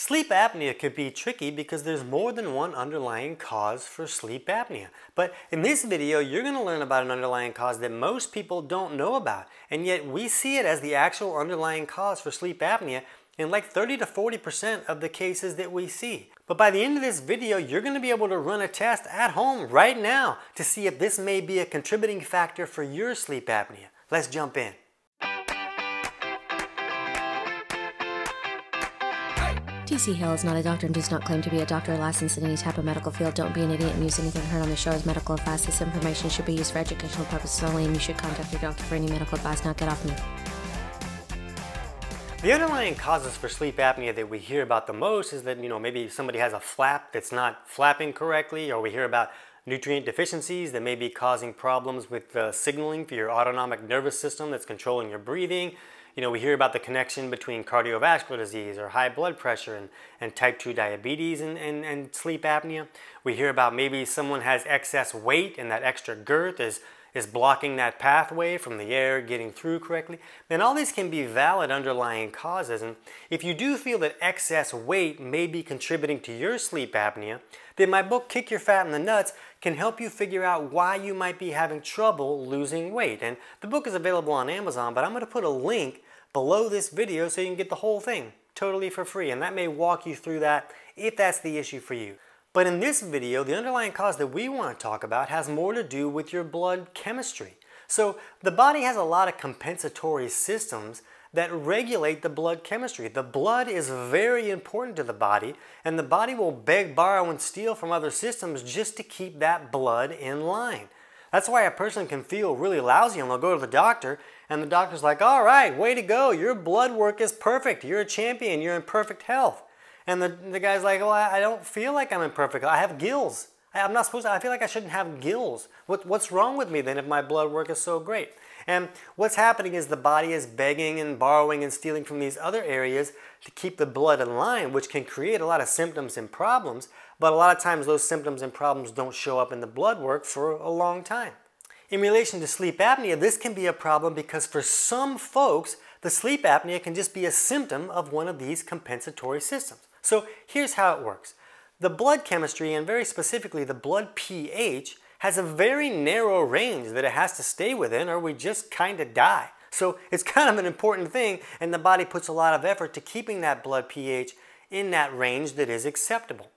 Sleep apnea could be tricky because there's more than one underlying cause for sleep apnea. But in this video, you're going to learn about an underlying cause that most people don't know about. And yet we see it as the actual underlying cause for sleep apnea in like 30 to 40% of the cases that we see. But by the end of this video, you're going to be able to run a test at home right now to see if this may be a contributing factor for your sleep apnea. Let's jump in. T.C. Hale is not a doctor and does not claim to be a doctor or licensed in any type of medical field. Don't be an idiot and use anything heard on the show as medical advice. This information should be used for educational purposes only, and you should contact your doctor for any medical advice. Now get off me. The underlying causes for sleep apnea that we hear about the most is that, maybe somebody has a flap that's not flapping correctly, or we hear about nutrient deficiencies that may be causing problems with the signaling for your autonomic nervous system that's controlling your breathing. We hear about the connection between cardiovascular disease or high blood pressure and type 2 diabetes and sleep apnea. We hear about maybe someone has excess weight and that extra girth is blocking that pathway from the air getting through correctly. And all these can be valid underlying causes. And if you do feel that excess weight may be contributing to your sleep apnea, then my book, Kick Your Fat in the Nuts, can help you figure out why you might be having trouble losing weight. And the book is available on Amazon, but I'm going to put a link below this video so you can get the whole thing totally for free. And that may walk you through that if that's the issue for you. But in this video, the underlying cause that we want to talk about has more to do with your blood chemistry. So the body has a lot of compensatory systems that regulate the blood chemistry. The blood is very important to the body, and the body will beg, borrow, and steal from other systems just to keep that blood in line. That's why a person can feel really lousy and they'll go to the doctor and the doctor's like, all right, way to go. Your blood work is perfect. You're a champion. You're in perfect health. And the guy's like, well, I don't feel like I'm in perfect health. I have gills. I'm not supposed to. I feel like I shouldn't have gills. What's wrong with me then if my blood work is so great? And what's happening is the body is begging and borrowing and stealing from these other areas to keep the blood in line, which can create a lot of symptoms and problems. But a lot of times those symptoms and problems don't show up in the blood work for a long time. In relation to sleep apnea, this can be a problem because for some folks, the sleep apnea can just be a symptom of one of these compensatory systems. So here's how it works. The blood chemistry, and very specifically the blood pH, has a very narrow range that it has to stay within or we just kind of die. So it's kind of an important thing, and the body puts a lot of effort to keeping that blood pH in that range that is acceptable.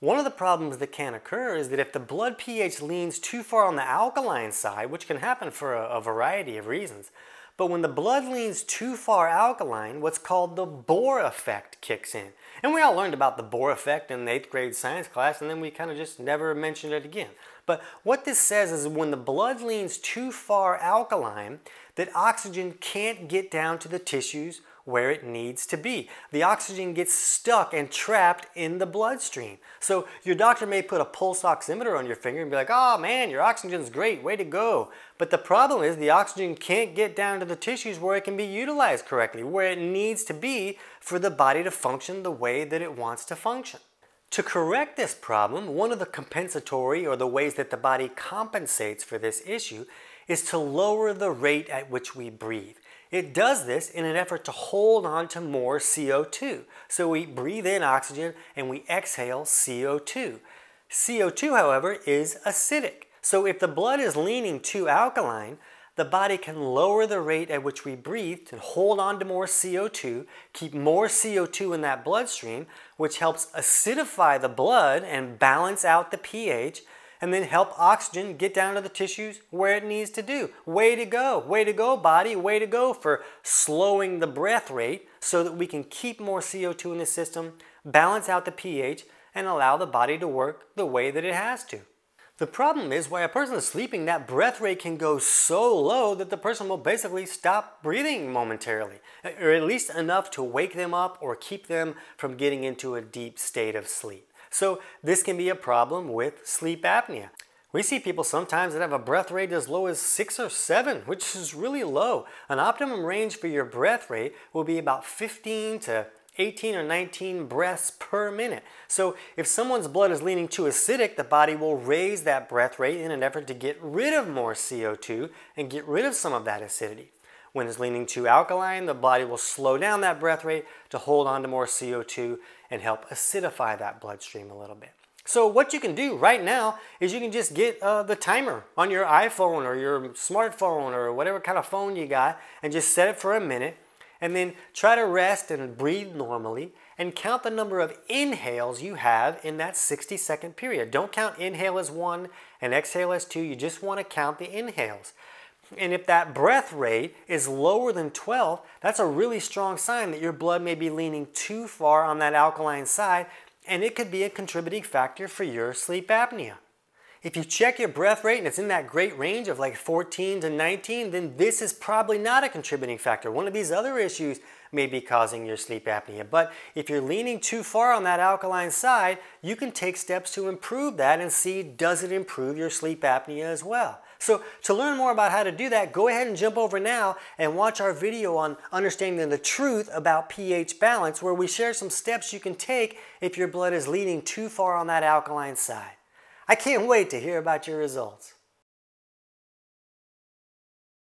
One of the problems that can occur is that if the blood pH leans too far on the alkaline side, which can happen for a variety of reasons, but when the blood leans too far alkaline, what's called the Bohr effect kicks in. And we all learned about the Bohr effect in the 8th grade science class, and then we kind of just never mentioned it again. But what this says is when the blood leans too far alkaline, that oxygen can't get down to the tissues where it needs to be. The oxygen gets stuck and trapped in the bloodstream. So your doctor may put a pulse oximeter on your finger and be like, oh man, your oxygen's great, way to go. But the problem is the oxygen can't get down to the tissues where it can be utilized correctly, where it needs to be for the body to function the way that it wants to function. To correct this problem, one of the compensatory or the ways that the body compensates for this issue is to lower the rate at which we breathe. It does this in an effort to hold on to more CO2. So we breathe in oxygen and we exhale CO2. CO2, however, is acidic. So if the blood is leaning too alkaline, the body can lower the rate at which we breathe to hold on to more CO2, keep more CO2 in that bloodstream, which helps acidify the blood and balance out the pH, and then help oxygen get down to the tissues where it needs to do. Way to go body, way to go for slowing the breath rate so that we can keep more CO2 in the system, balance out the pH, and allow the body to work the way that it has to. The problem is while a person is sleeping, that breath rate can go so low that the person will basically stop breathing momentarily, or at least enough to wake them up or keep them from getting into a deep state of sleep. So this can be a problem with sleep apnea. We see people sometimes that have a breath rate as low as 6 or 7, which is really low. An optimum range for your breath rate will be about 15 to 18 or 19 breaths per minute. So if someone's blood is leaning too acidic, the body will raise that breath rate in an effort to get rid of more CO2 and get rid of some of that acidity. When it's leaning too alkaline, the body will slow down that breath rate to hold on to more CO2 and help acidify that bloodstream a little bit. So what you can do right now is you can just get the timer on your iPhone or your smartphone or whatever kind of phone you got and just set it for a minute and then try to rest and breathe normally and count the number of inhales you have in that 60-second period. Don't count inhale as 1 and exhale as 2. You just want to count the inhales. And if that breath rate is lower than 12, that's a really strong sign that your blood may be leaning too far on that alkaline side, and it could be a contributing factor for your sleep apnea. If you check your breath rate and it's in that great range of like 14 to 19, then this is probably not a contributing factor. One of these other issues may be causing your sleep apnea. But if you're leaning too far on that alkaline side, you can take steps to improve that and see, does it improve your sleep apnea as well? So to learn more about how to do that, go ahead and jump over now and watch our video on understanding the truth about pH balance, where we share some steps you can take if your blood is leaning too far on that alkaline side. I can't wait to hear about your results.